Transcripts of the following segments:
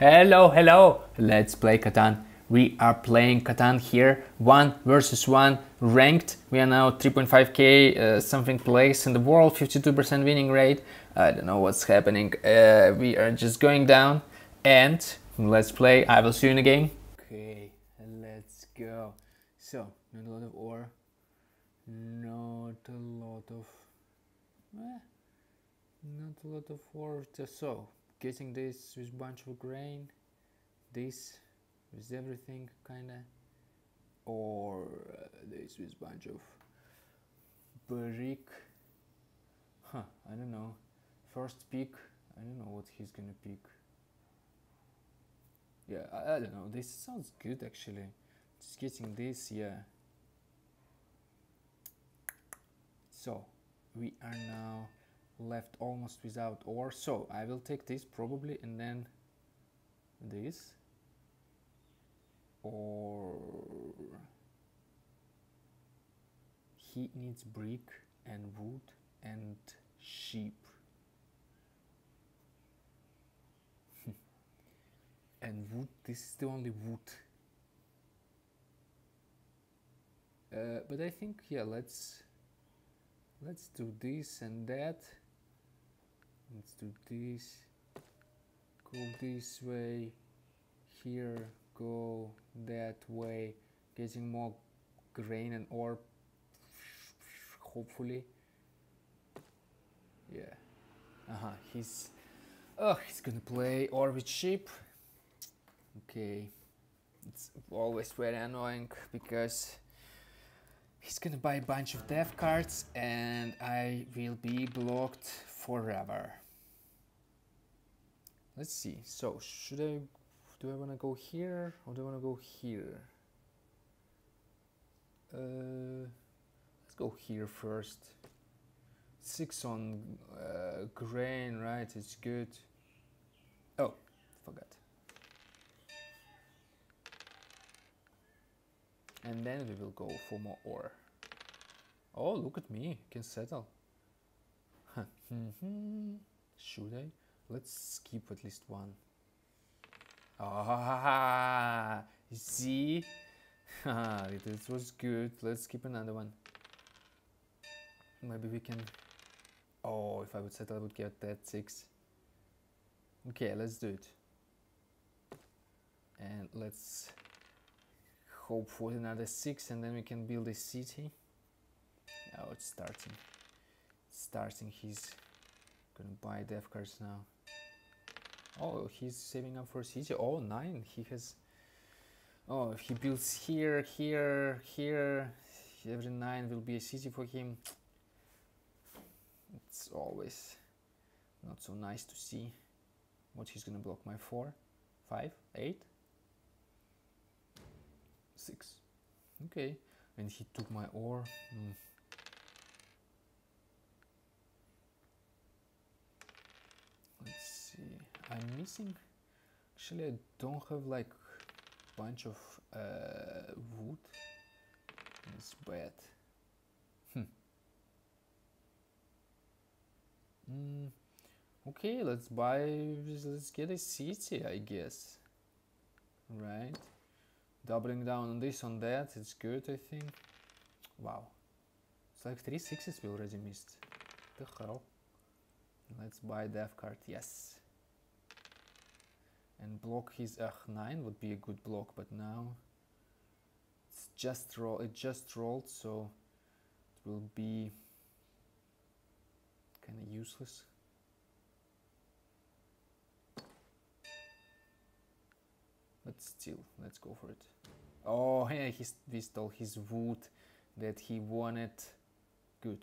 Hello, let's play Catan. We are playing Catan here, 1 versus 1, ranked. We are now 3.5k something place in the world, 52% winning rate. I don't know what's happening. We are just going down and let's play. I will see you in the game. Okay, let's go. So, not a lot of ore, not a lot of ore, so getting this with bunch of grain, this with everything kinda, or this with bunch of brick. I don't know, first pick, I don't know what he's gonna pick. Yeah, I don't know, this sounds good actually, just getting this, yeah. So we are now left almost without ore, so I will take this probably, and then this, or he needs brick and wood and sheep. And wood, this is the only wood. But I think, yeah, let's do this and that. Let's do this, go this way, here, go that way, getting more grain and ore, hopefully. Yeah, he's gonna play ore with sheep. Okay, it's always very annoying because he's gonna buy a bunch of dev cards and I will be blocked forever. Let's see, so do I wanna go here or do I wanna go here? Let's go here first. 6 on grain, right? It's good. Oh, forgot. And then we will go for more ore. Oh, look at me, can settle. Should I? Let's skip at least one. Ah, see? This was good. Let's skip another one. Maybe we can... Oh, if I would settle, I would get that 6. Okay, let's do it. And let's... hope for another 6, and then we can build a city. Now it's starting. He's gonna buy dev cards now. Oh, he's saving up for a city. Oh, 9. He has. Oh, if he builds here, here, here, every 9 will be a city for him. It's always not so nice to see what he's gonna block. My 4, 5, 8. 6. Okay, and he took my ore. Let's see, I'm missing, actually I don't have like bunch of wood. It's bad. Okay, let's get a city, I guess, right? Doubling down on this, on that, it's good, I think. Wow. It's like 3 6s we already missed. The hell? Let's buy dev card, yes. And block his 9 would be a good block, but now it's just roll. It just rolled, so it will be kind of useless. But still, let's go for it. Oh, yeah, he stole his wood that he wanted. Good.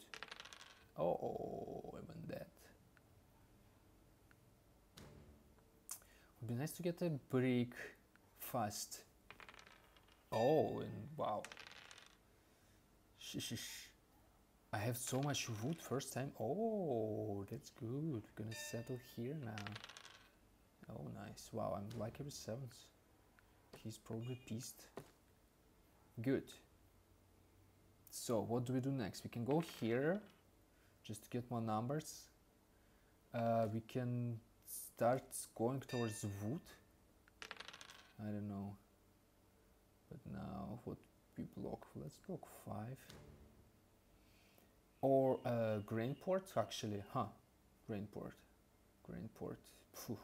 Oh, I want that. It would be nice to get a brick fast. Oh, and wow. Shish. I have so much wood first time. Oh, that's good. We're gonna settle here now. Oh, nice. Wow, I'm like every 7th. He's probably pissed. Good. So what do we do next? We can go here just to get more numbers. We can start going towards wood. I don't know. But now what we block, let's block 5. Or grain port actually, huh? Grain port, phew.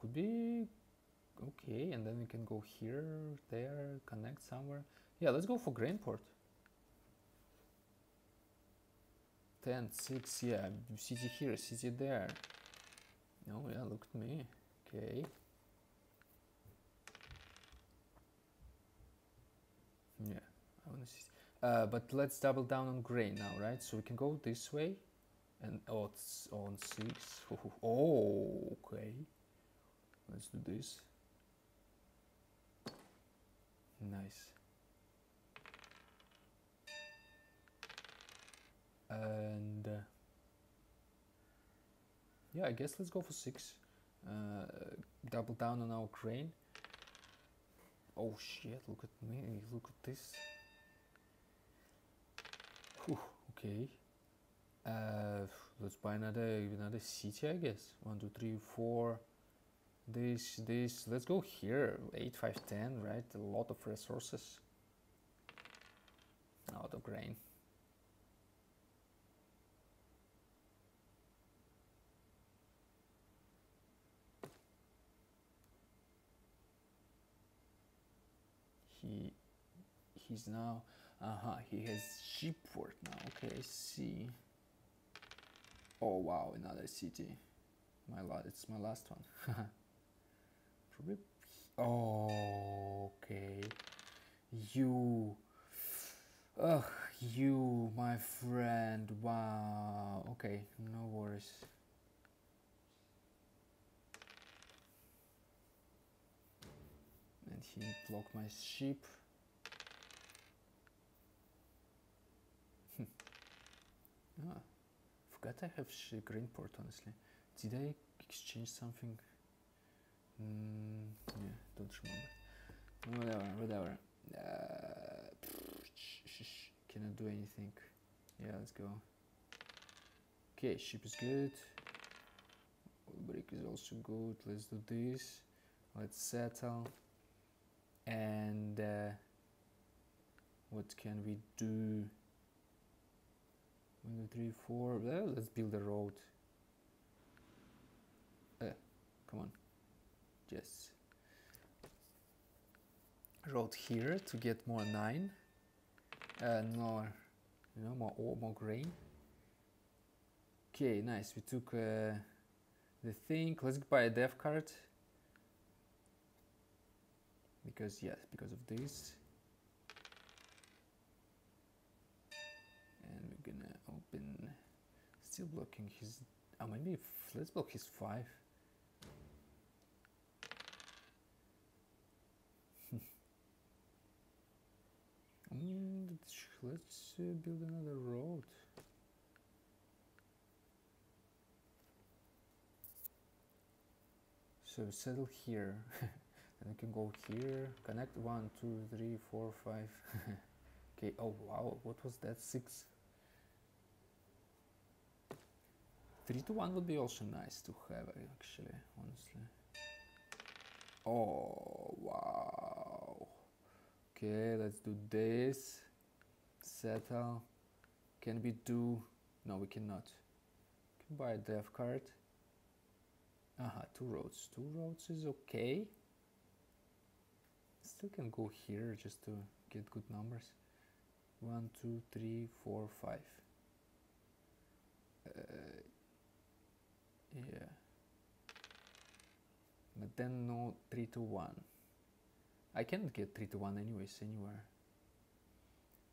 Could be okay, and then we can go here, there, connect somewhere. Yeah, let's go for grain port. 10, 6, yeah, city here, city there. Oh yeah, look at me, okay. Yeah, I want to see. But let's double down on gray now, right? So we can go this way, and oh, it's on 6. Oh, okay. Let's do this. Nice. And yeah, I guess let's go for 6. Double down on our crane. Oh shit, look at me, look at this. Whew, okay. Let's buy another city, I guess. 1, 2, 3, 4. This. Let's go here. 8, 5, 10, right? A lot of resources. Out of grain. He's now, he has shipward now, okay, see. Oh wow, another city. It's my last one. Probably, oh, okay. You, my friend, wow. Okay, no worries. And he blocked my ship. Ah, forgot I have grain port, honestly. Did I exchange something? Yeah, don't remember. Whatever. Cannot do anything. Yeah, let's go. Okay, ship is good. Brick is also good. Let's do this. Let's settle. And what can we do? 1, 2, 3, 4. Well, let's build a road. Come on. Yes. Road here to get more 9. More, more grain. Okay, nice. We took the thing. Let's buy a dev cart. Because yes, because of this. And we're gonna open, still blocking his, maybe let's block his 5. And let's build another road. So settle here. And we can go here, connect 1, 2, 3, 4, 5. Okay, oh wow, what was that? 6. 3 to 1 would be also nice to have, actually, honestly. Oh wow. Okay, let's do this. Settle. Can we do? No, we cannot. We can buy a dev card. 2 roads. 2 roads is okay. Still can go here just to get good numbers. 1, 2, 3, 4, 5. Yeah. But then no 3 to 1. I can't get 3 to 1 anyways anywhere.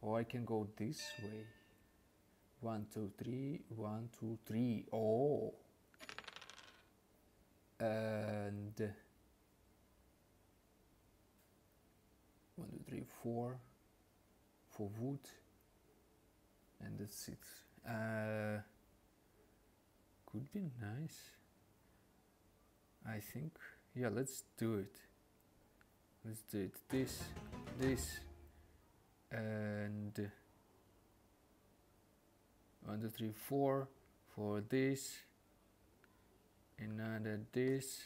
Or I can go this way. 1, 2, 3, 1, 2, 3. Oh. And 1, 2, 3, 4 for wood, and that's it. Could be nice, I think. Yeah, let's do it. Let's do it. This, and 1, 2, 3, 4 for this, another this,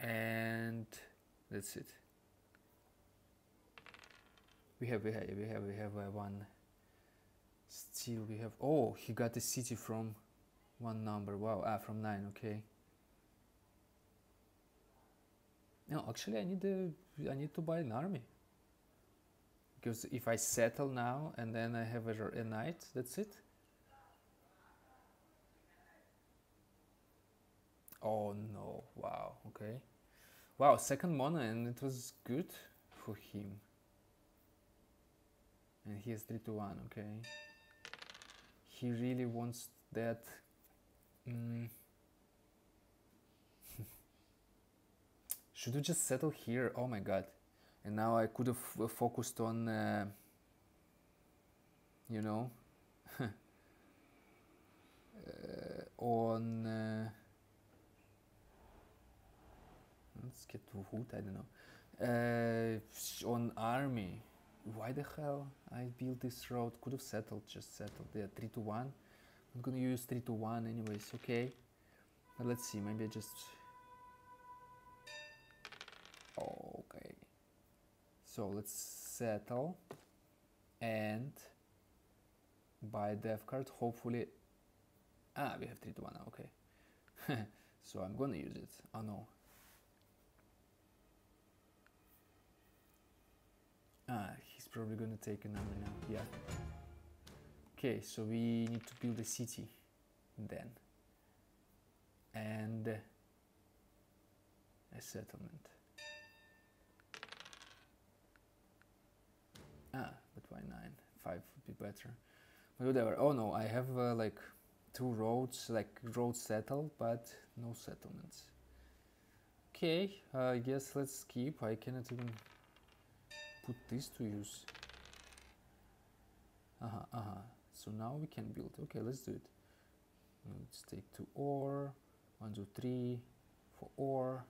and That's it. We have one. Still we have. Oh, he got the city from one number. Wow. Ah, from 9. Okay. No, actually, I need to buy an army. Because if I settle now and then I have a knight, that's it. Oh no, wow, okay. Wow, second mono and it was good for him. And he has 3-1, okay. He really wants that. Should we just settle here? Oh my god. And now I could have focused on, you know, on, let's get to wood, I don't know, on army. Why the hell I built this road? Could have settled, just settled. Yeah, 3-1. I'm gonna use 3-1 anyways, okay. But let's see, maybe I just... Okay. So let's settle and buy a dev card, hopefully. Ah, we have 3-1 now, okay. So I'm gonna use it. Oh no. Ah, he's probably gonna take a number now, yeah. Okay, so we need to build a city then. And a settlement. Ah, but why 9? 5 would be better. But whatever. Oh no, I have like 2 roads, like roads settled, but no settlements. Okay, I guess let's skip. I cannot even put this to use. So now we can build. Okay, let's do it. Let's take 2 ore. 1, 2, 3, 4 ore.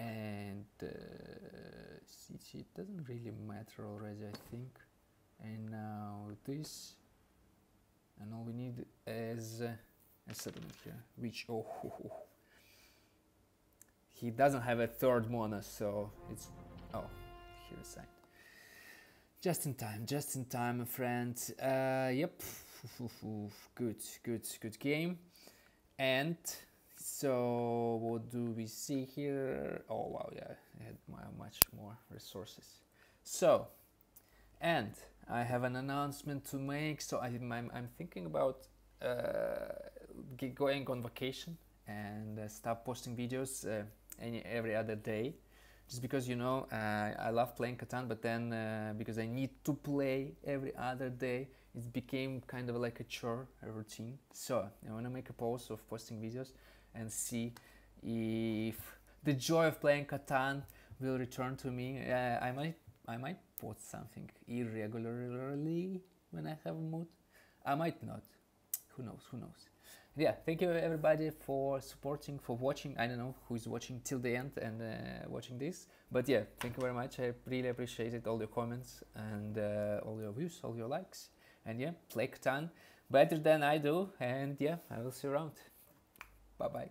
And city, it doesn't really matter already, I think. And now this, and all we need is a settlement here, which he doesn't have a third mono, so it's here aside. Just in time, my friend. Yep, good game. And so what do we see here? Oh wow, yeah, I had much more resources. So, and I have an announcement to make. So I'm thinking about going on vacation and stop posting videos every other day, just because, you know, I love playing Catan, but then because I need to play every other day, it became kind of like a chore, a routine. So I want to make a pause of posting videos and see if the joy of playing Catan will return to me. I might post something irregularly when I have a mood. I might not. Who knows? Who knows? Yeah, thank you everybody for supporting, for watching. I don't know who's watching till the end and watching this, but yeah, thank you very much. I really appreciate it, all your comments and all your views, all your likes. And yeah, play Catan better than I do, and yeah, I will see you around. Bye bye.